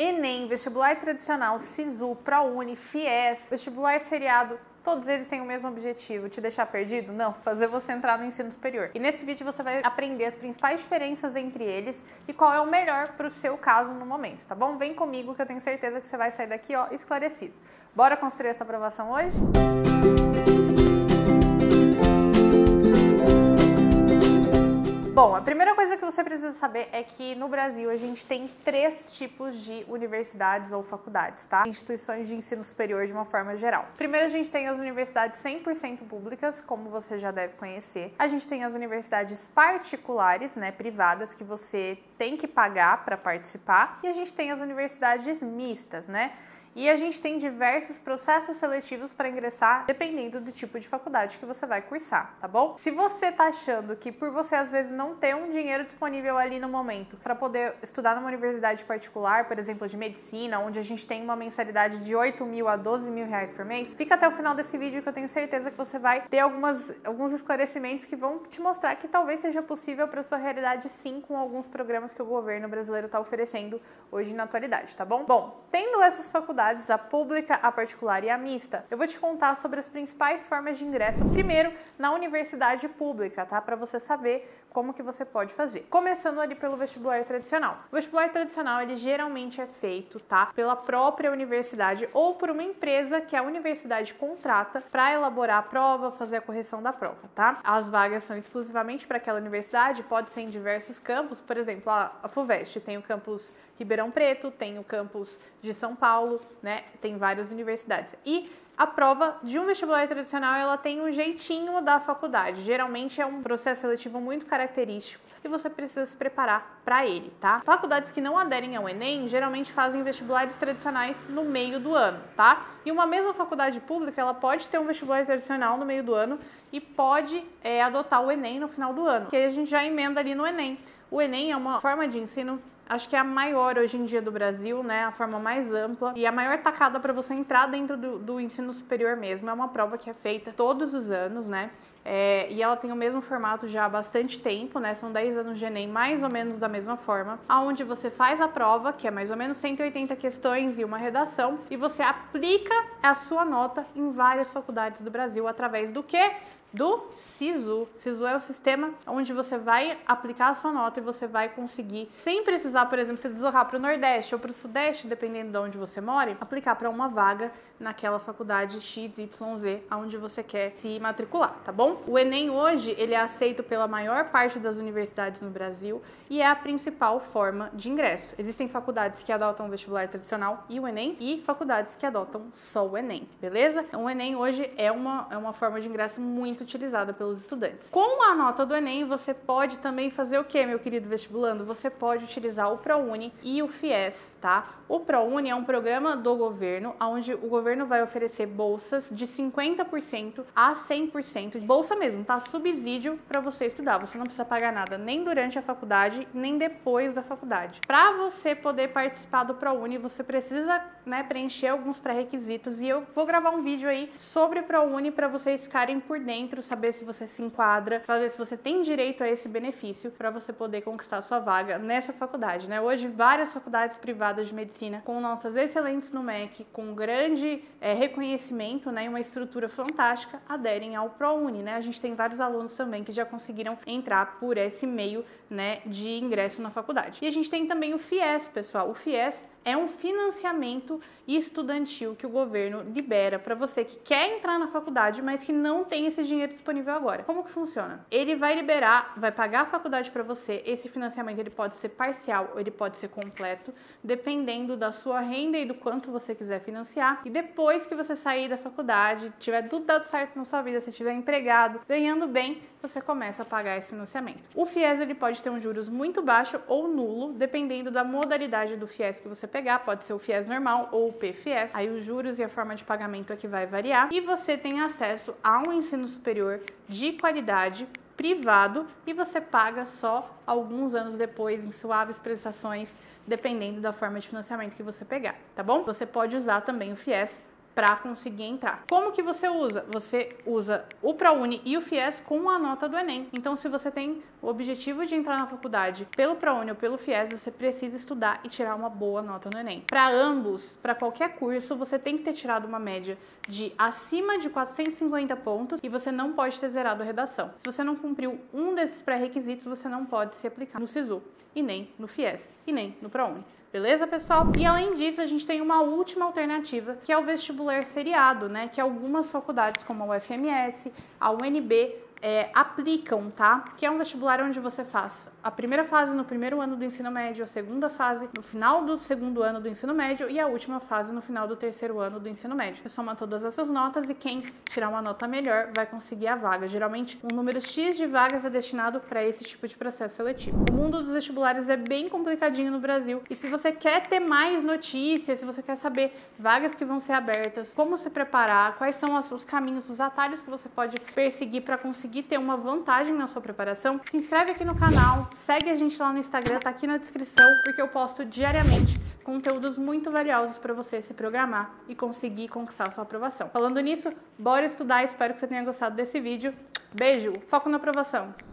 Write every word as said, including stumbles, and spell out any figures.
ENEM, vestibular tradicional, Sisu, ProUni, FIES, vestibular seriado, todos eles têm o mesmo objetivo, te deixar perdido? Não, fazer você entrar no ensino superior. E nesse vídeo você vai aprender as principais diferenças entre eles e qual é o melhor para o seu caso no momento, tá bom? Vem comigo que eu tenho certeza que você vai sair daqui, ó, esclarecido. Bora construir essa aprovação hoje? Bom, a primeira coisa que você precisa saber é que no Brasil a gente tem três tipos de universidades ou faculdades, tá? Instituições de ensino superior de uma forma geral. Primeiro a gente tem as universidades cem por cento públicas, como você já deve conhecer. A gente tem as universidades particulares, né, privadas, que você tem que pagar para participar. E a gente tem as universidades mistas, né? E a gente tem diversos processos seletivos para ingressar, dependendo do tipo de faculdade que você vai cursar, tá bom? Se você tá achando que por você às vezes não ter um dinheiro disponível ali no momento para poder estudar numa universidade particular, por exemplo, de medicina, onde a gente tem uma mensalidade de oito mil a doze mil reais por mês, fica até o final desse vídeo que eu tenho certeza que você vai ter algumas, alguns esclarecimentos que vão te mostrar que talvez seja possível para sua realidade sim com alguns programas que o governo brasileiro tá oferecendo hoje na atualidade, tá bom? Bom, tendo essas faculdades, a pública, a particular e a mista. Eu vou te contar sobre as principais formas de ingresso, primeiro na universidade pública, tá? Para você saber como que você pode fazer. Começando ali pelo vestibular tradicional. O vestibular tradicional, ele geralmente é feito, tá? Pela própria universidade ou por uma empresa que a universidade contrata para elaborar a prova, fazer a correção da prova, tá? As vagas são exclusivamente para aquela universidade, pode ser em diversos campos, por exemplo, a FUVEST tem o campus Ribeirão Preto, tem o campus de São Paulo, né? Tem várias universidades. E a prova de um vestibular tradicional, ela tem um jeitinho da faculdade. Geralmente é um processo seletivo muito característico e você precisa se preparar para ele, tá? Faculdades que não aderem ao ENEM geralmente fazem vestibulares tradicionais no meio do ano, tá? E uma mesma faculdade pública, ela pode ter um vestibular tradicional no meio do ano e pode é, adotar o ENEM no final do ano, que aí a gente já emenda ali no ENEM. O ENEM é uma forma de ensino, acho que é a maior hoje em dia do Brasil, né? A forma mais ampla e a maior tacada para você entrar dentro do, do ensino superior mesmo. É uma prova que é feita todos os anos, né? É, e ela tem o mesmo formato já há bastante tempo, né? São dez anos de ENEM, mais ou menos da mesma forma, aonde você faz a prova, que é mais ou menos cento e oitenta questões e uma redação, e você aplica a sua nota em várias faculdades do Brasil através do quê? Do Sisu. Sisu é o sistema onde você vai aplicar a sua nota e você vai conseguir, sem precisar, por exemplo, se deslocar para o Nordeste ou para o Sudeste, dependendo de onde você mora, aplicar para uma vaga naquela faculdade X Y Z, aonde você quer se matricular, tá bom? O ENEM hoje, ele é aceito pela maior parte das universidades no Brasil e é a principal forma de ingresso. Existem faculdades que adotam o vestibular tradicional e o ENEM e faculdades que adotam só o ENEM, beleza? Então, o ENEM hoje é uma, é uma forma de ingresso muito utilizada pelos estudantes. Com a nota do ENEM, você pode também fazer o que, meu querido vestibulando? Você pode utilizar o ProUni e o FIES, tá? O ProUni é um programa do governo, onde o governo vai oferecer bolsas de cinquenta por cento a cem por cento de bolsa mesmo, tá? Subsídio para você estudar. Você não precisa pagar nada nem durante a faculdade, nem depois da faculdade. Para você poder participar do ProUni, você precisa, né, preencher alguns pré-requisitos e eu vou gravar um vídeo aí sobre o ProUni para vocês ficarem por dentro, saber se você se enquadra, saber se você tem direito a esse benefício para você poder conquistar sua vaga nessa faculdade, né? Hoje, várias faculdades privadas de medicina com notas excelentes no M E C, com grande é, reconhecimento, né? E uma estrutura fantástica, aderem ao ProUni, né? A gente tem vários alunos também que já conseguiram entrar por esse meio, né, de ingresso na faculdade. E a gente tem também o FIES, pessoal. O FIES é um financiamento estudantil que o governo libera para você que quer entrar na faculdade, mas que não tem esse dinheiro disponível agora. Como que funciona? Ele vai liberar, vai pagar a faculdade para você. Esse financiamento, ele pode ser parcial ou ele pode ser completo, dependendo da sua renda e do quanto você quiser financiar. E depois que você sair da faculdade, tiver tudo dado certo na sua vida, se tiver empregado, ganhando bem, você começa a pagar esse financiamento. O FIES, ele pode ter um juros muito baixo ou nulo, dependendo da modalidade do FIES que você pegar. Pode ser o FIES normal ou o P F I E S. Aí os juros e a forma de pagamento é que vai variar. E você tem acesso a um ensino superior de qualidade privado e você paga só alguns anos depois em suaves prestações, dependendo da forma de financiamento que você pegar, tá bom? Você pode usar também o FIES para conseguir entrar. Como que você usa? Você usa o ProUni e o FIES com a nota do Enem. Então, se você tem o objetivo de entrar na faculdade pelo ProUni ou pelo FIES, você precisa estudar e tirar uma boa nota no Enem. Para ambos, para qualquer curso, você tem que ter tirado uma média de acima de quatrocentos e cinquenta pontos e você não pode ter zerado a redação. Se você não cumpriu um desses pré-requisitos, você não pode se aplicar no Sisu e nem no FIES e nem no ProUni. Beleza, pessoal? E além disso, a gente tem uma última alternativa, que é o vestibular seriado, né? Que algumas faculdades, como a U F M S, a U N B, É, aplicam, tá? Que é um vestibular onde você faz a primeira fase no primeiro ano do ensino médio, a segunda fase no final do segundo ano do ensino médio e a última fase no final do terceiro ano do ensino médio. Você soma todas essas notas e quem tirar uma nota melhor vai conseguir a vaga. Geralmente, um número X de vagas é destinado para esse tipo de processo seletivo. O mundo dos vestibulares é bem complicadinho no Brasil e se você quer ter mais notícias, se você quer saber vagas que vão ser abertas, como se preparar, quais são os caminhos, os atalhos que você pode perseguir para conseguir conseguir ter uma vantagem na sua preparação, se inscreve aqui no canal, segue a gente lá no Instagram, tá aqui na descrição, porque eu posto diariamente conteúdos muito valiosos para você se programar e conseguir conquistar a sua aprovação. Falando nisso, bora estudar, espero que você tenha gostado desse vídeo. Beijo, foco na aprovação!